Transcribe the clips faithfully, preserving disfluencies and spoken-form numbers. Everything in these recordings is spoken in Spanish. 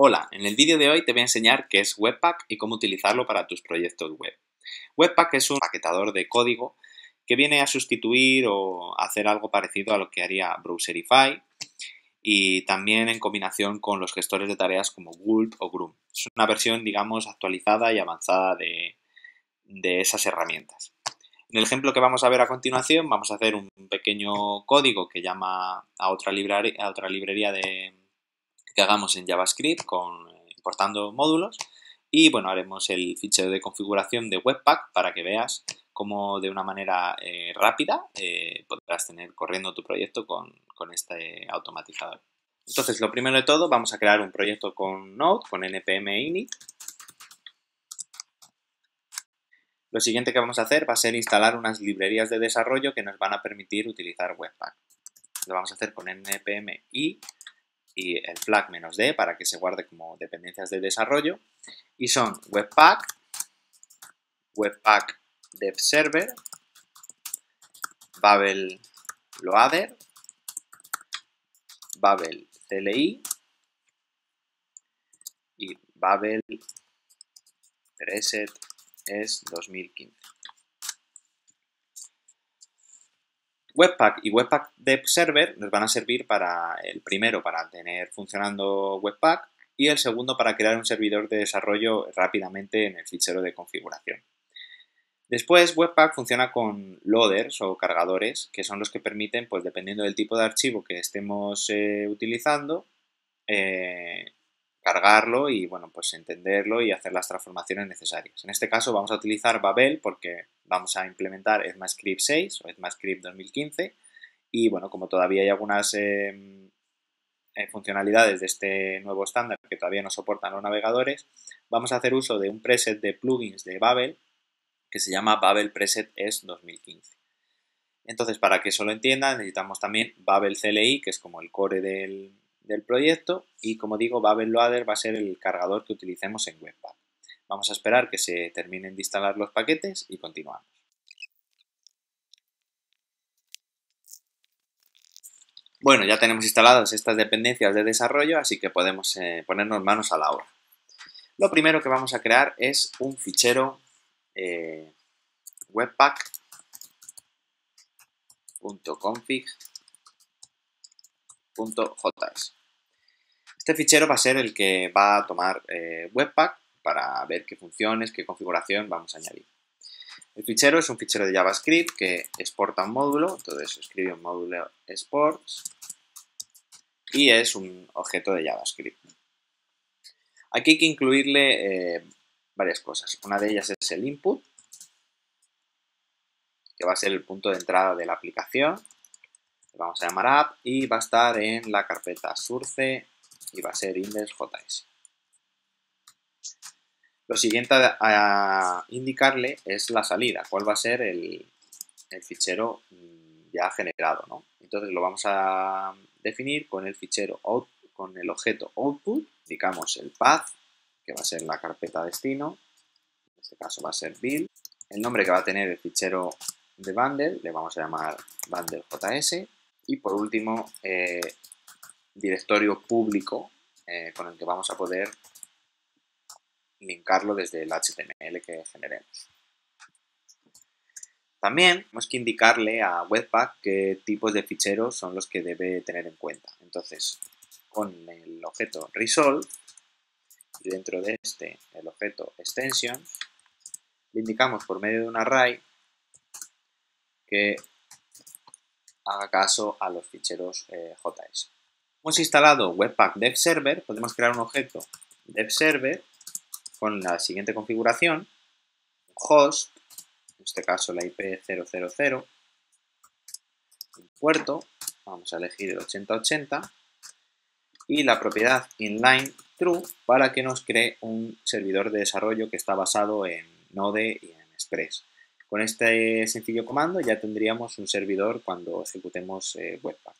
Hola, en el vídeo de hoy te voy a enseñar qué es Webpack y cómo utilizarlo para tus proyectos web. Webpack es un paquetador de código que viene a sustituir o hacer algo parecido a lo que haría Browserify y también en combinación con los gestores de tareas como Gulp o Grunt. Es una versión, digamos, actualizada y avanzada de, de esas herramientas. En el ejemplo que vamos a ver a continuación vamos a hacer un pequeño código que llama a otra librería, a otra librería de... que hagamos en JavaScript con, importando módulos y bueno, haremos el fichero de configuración de Webpack para que veas cómo de una manera eh, rápida eh, podrás tener corriendo tu proyecto con, con este automatizador. Entonces, lo primero de todo, vamos a crear un proyecto con Node, con npm init. Lo siguiente que vamos a hacer va a ser instalar unas librerías de desarrollo que nos van a permitir utilizar Webpack. Lo vamos a hacer con npm i y el flag "-d" para que se guarde como dependencias de desarrollo. Y son Webpack, Webpack Dev Server, Babel Loader, Babel C L I y Babel Preset E S dos mil quince. Webpack y Webpack Dev Server nos van a servir para, el primero, para tener funcionando Webpack y el segundo para crear un servidor de desarrollo rápidamente en el fichero de configuración. Después, Webpack funciona con loaders o cargadores, que son los que permiten, pues dependiendo del tipo de archivo que estemos eh, utilizando, eh, cargarlo y bueno, pues entenderlo y hacer las transformaciones necesarias. En este caso vamos a utilizar Babel porque vamos a implementar EcmaScript seis o EcmaScript dos mil quince y bueno, como todavía hay algunas eh, funcionalidades de este nuevo estándar que todavía no soportan los navegadores, vamos a hacer uso de un preset de plugins de Babel que se llama Babel Preset E S dos mil quince. Entonces, para que eso lo entiendan, necesitamos también Babel C L I, que es como el core del del proyecto, y como digo, Babel Loader va a ser el cargador que utilicemos en Webpack. Vamos a esperar que se terminen de instalar los paquetes y continuamos. Bueno, ya tenemos instaladas estas dependencias de desarrollo, así que podemos eh, ponernos manos a la obra. Lo primero que vamos a crear es un fichero eh, webpack punto config punto j s. Este fichero va a ser el que va a tomar eh, Webpack para ver qué funciones, qué configuración vamos a añadir. El fichero es un fichero de JavaScript que exporta un módulo, entonces escribe un módulo exports y es un objeto de JavaScript. Aquí hay que incluirle eh, varias cosas. Una de ellas es el input, que va a ser el punto de entrada de la aplicación. Vamos a llamar app y va a estar en la carpeta source y va a ser index.js. Lo siguiente a indicarle es la salida, cuál va a ser el, el fichero ya generado, ¿no? Entonces lo vamos a definir con el fichero out, con el objeto output, indicamos el path, que va a ser la carpeta destino, en este caso va a ser build, el nombre que va a tener el fichero de bundle, le vamos a llamar bundle.js. Y por último, eh, directorio público eh, con el que vamos a poder linkarlo desde el H T M L que generemos. También tenemos que indicarle a Webpack qué tipos de ficheros son los que debe tener en cuenta. Entonces, con el objeto resolve y dentro de este el objeto extensions, le indicamos por medio de un array que haga caso a los ficheros eh, J S. Hemos instalado Webpack Dev Server, podemos crear un objeto Dev Server con la siguiente configuración, host, en este caso la I P cero cero cero, un puerto, vamos a elegir el ochenta ochenta, y la propiedad inline true para que nos cree un servidor de desarrollo que está basado en Node y en Express. Con este sencillo comando ya tendríamos un servidor cuando ejecutemos eh, Webpack.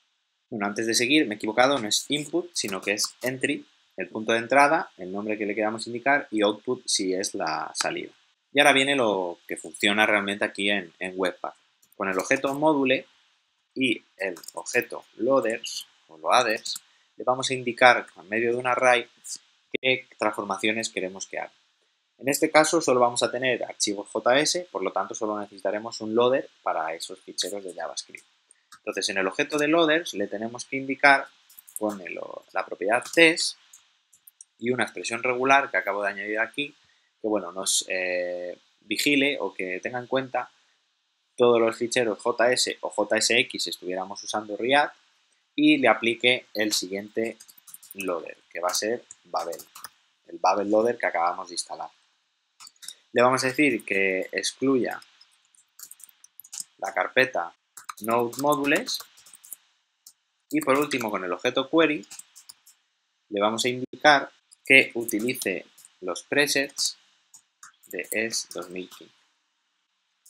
Bueno, antes de seguir, me he equivocado, no es input, sino que es entry, el punto de entrada, el nombre que le queramos indicar y output si es la salida. Y ahora viene lo que funciona realmente aquí en, en Webpack. Con el objeto module y el objeto loaders o loaders, le vamos a indicar, en medio de un array, qué transformaciones queremos que haga. En este caso solo vamos a tener archivos J S, por lo tanto solo necesitaremos un loader para esos ficheros de JavaScript. Entonces en el objeto de loaders le tenemos que indicar con el, la propiedad test y una expresión regular que acabo de añadir aquí, que bueno, nos eh, vigile o que tenga en cuenta todos los ficheros J S o J S X si estuviéramos usando React y le aplique el siguiente loader, que va a ser Babel, el Babel Loader que acabamos de instalar. Le vamos a decir que excluya la carpeta Node Modules y por último con el objeto Query le vamos a indicar que utilice los presets de E S dos mil quince.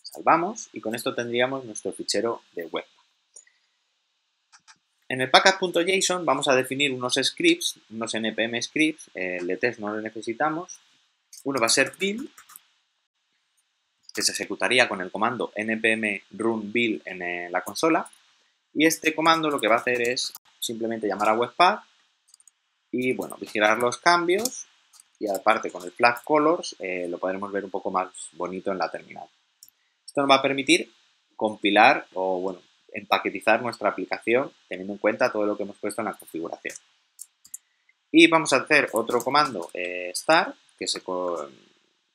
Salvamos y con esto tendríamos nuestro fichero de Webpack. En el package.json vamos a definir unos scripts, unos npm scripts, el de test no lo necesitamos. Uno va a ser build, que se ejecutaría con el comando npm run build en la consola. Y este comando lo que va a hacer es simplemente llamar a Webpack y, bueno, vigilar los cambios. Y aparte con el flag colors eh, lo podremos ver un poco más bonito en la terminal. Esto nos va a permitir compilar o, bueno, empaquetizar nuestra aplicación teniendo en cuenta todo lo que hemos puesto en la configuración. Y vamos a hacer otro comando eh, star, que se,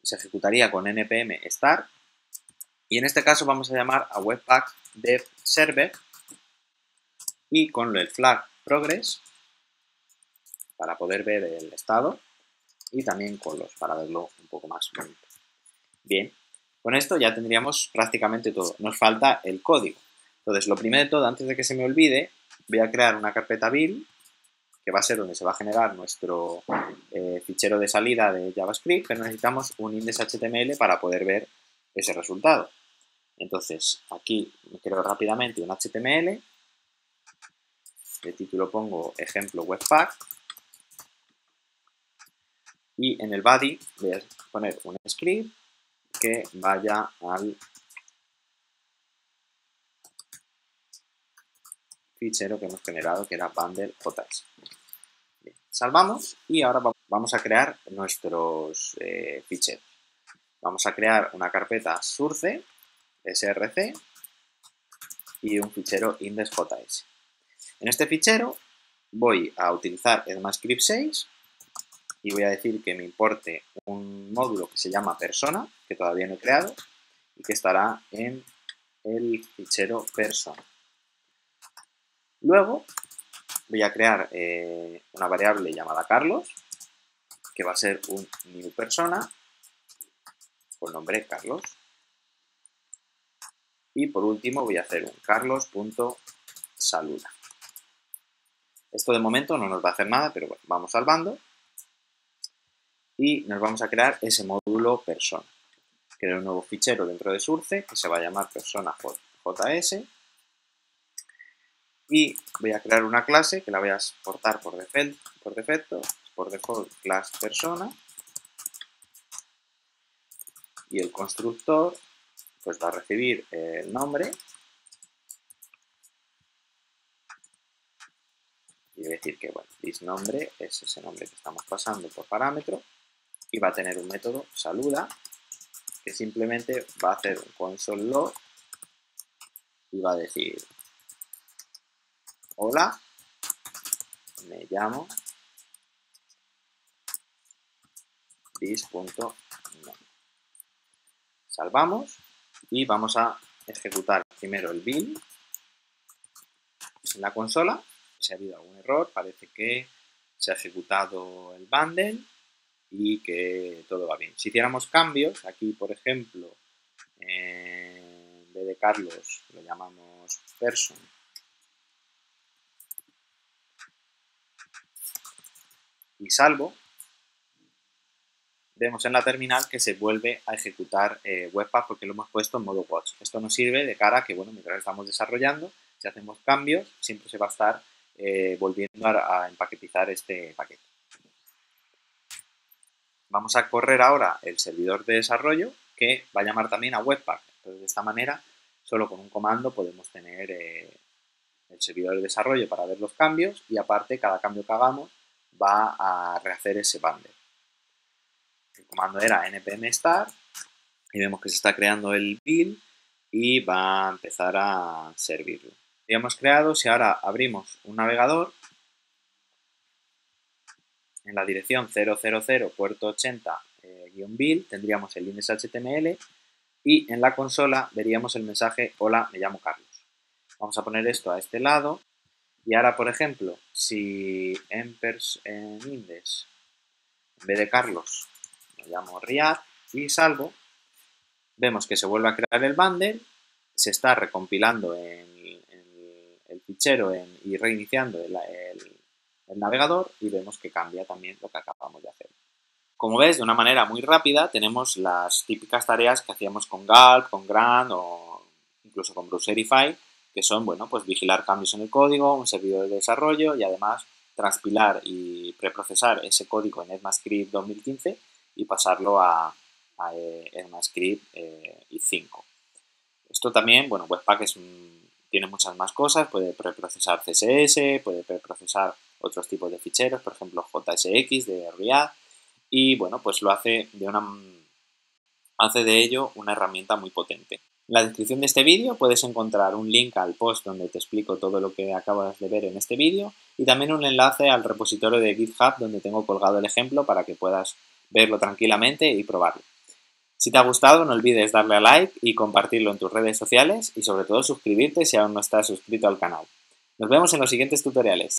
se ejecutaría con npm star. Y en este caso vamos a llamar a Webpack Dev Server y con el flag progress para poder ver el estado. Y también colors para verlo un poco más bonito. Bien, con esto ya tendríamos prácticamente todo. Nos falta el código. Entonces, lo primero de todo, antes de que se me olvide, voy a crear una carpeta build, que va a ser donde se va a generar nuestro eh, fichero de salida de JavaScript, pero necesitamos un index punto H T M L para poder ver ese resultado. Entonces, aquí me creo rápidamente un H T M L. De título pongo ejemplo Webpack. Y en el body voy a poner un script que vaya al fichero que hemos generado, que era bundle punto J S. Salvamos y ahora vamos a crear nuestros eh, ficheros. Vamos a crear una carpeta source, src, y un fichero index punto J S. En este fichero voy a utilizar EcmaScript seis. Y voy a decir que me importe un módulo que se llama persona, que todavía no he creado, y que estará en el fichero persona. Luego voy a crear eh, una variable llamada Carlos, que va a ser un new persona, con nombre Carlos. Y por último voy a hacer un carlos punto saluda. Esto de momento no nos va a hacer nada, pero bueno, vamos salvando. Y nos vamos a crear ese módulo persona. Creo un nuevo fichero dentro de source que se va a llamar persona punto J S. Y voy a crear una clase que la voy a exportar por defecto, por defecto, por default class persona. Y el constructor pues va a recibir el nombre. Y voy a decir que, bueno, thisNombre es ese nombre que estamos pasando por parámetro. Y va a tener un método saluda que simplemente va a hacer un console.log y va a decir hola, me llamo this punto nombre. Salvamos y vamos a ejecutar primero el build en la consola. Si ha habido algún error, parece que se ha ejecutado el bundle y que todo va bien. Si hiciéramos cambios, aquí por ejemplo, eh, en vez de Carlos lo llamamos person. Y salvo, vemos en la terminal que se vuelve a ejecutar eh, Webpack porque lo hemos puesto en modo watch. Esto nos sirve de cara a que, bueno, mientras estamos desarrollando, si hacemos cambios, siempre se va a estar eh, volviendo a, a empaquetizar este paquete. Vamos a correr ahora el servidor de desarrollo que va a llamar también a Webpack. Entonces, de esta manera, solo con un comando podemos tener eh, el servidor de desarrollo para ver los cambios y aparte cada cambio que hagamos va a rehacer ese bundle. El comando era npm start y vemos que se está creando el build y va a empezar a servirlo. Ya hemos creado, si ahora abrimos un navegador en la dirección cero cero cero puerto ochenta guion build, tendríamos el index punto H T M L y en la consola veríamos el mensaje hola, me llamo Carlos. Vamos a poner esto a este lado y ahora, por ejemplo, si en, en index, en vez de Carlos, me llamo React y salvo, vemos que se vuelve a crear el bundle, se está recompilando en, en el fichero en, y reiniciando el, el, el navegador y vemos que cambia también lo que acabamos de hacer. Como ves, de una manera muy rápida tenemos las típicas tareas que hacíamos con Gulp, con Grunt o incluso con Browserify, que son, bueno, pues vigilar cambios en el código, un servidor de desarrollo y además transpilar y preprocesar ese código en EcmaScript dos mil quince y pasarlo a, a EcmaScript eh, i cinco. Esto también, bueno, Webpack es un, tiene muchas más cosas, puede preprocesar C S S, puede preprocesar otros tipos de ficheros, por ejemplo J S X de React. Y bueno, pues lo hace de, una, hace de ello una herramienta muy potente. En la descripción de este vídeo puedes encontrar un link al post donde te explico todo lo que acabas de ver en este vídeo y también un enlace al repositorio de GitHub donde tengo colgado el ejemplo para que puedas verlo tranquilamente y probarlo. Si te ha gustado, no olvides darle a like y compartirlo en tus redes sociales y sobre todo suscribirte si aún no estás suscrito al canal. Nos vemos en los siguientes tutoriales.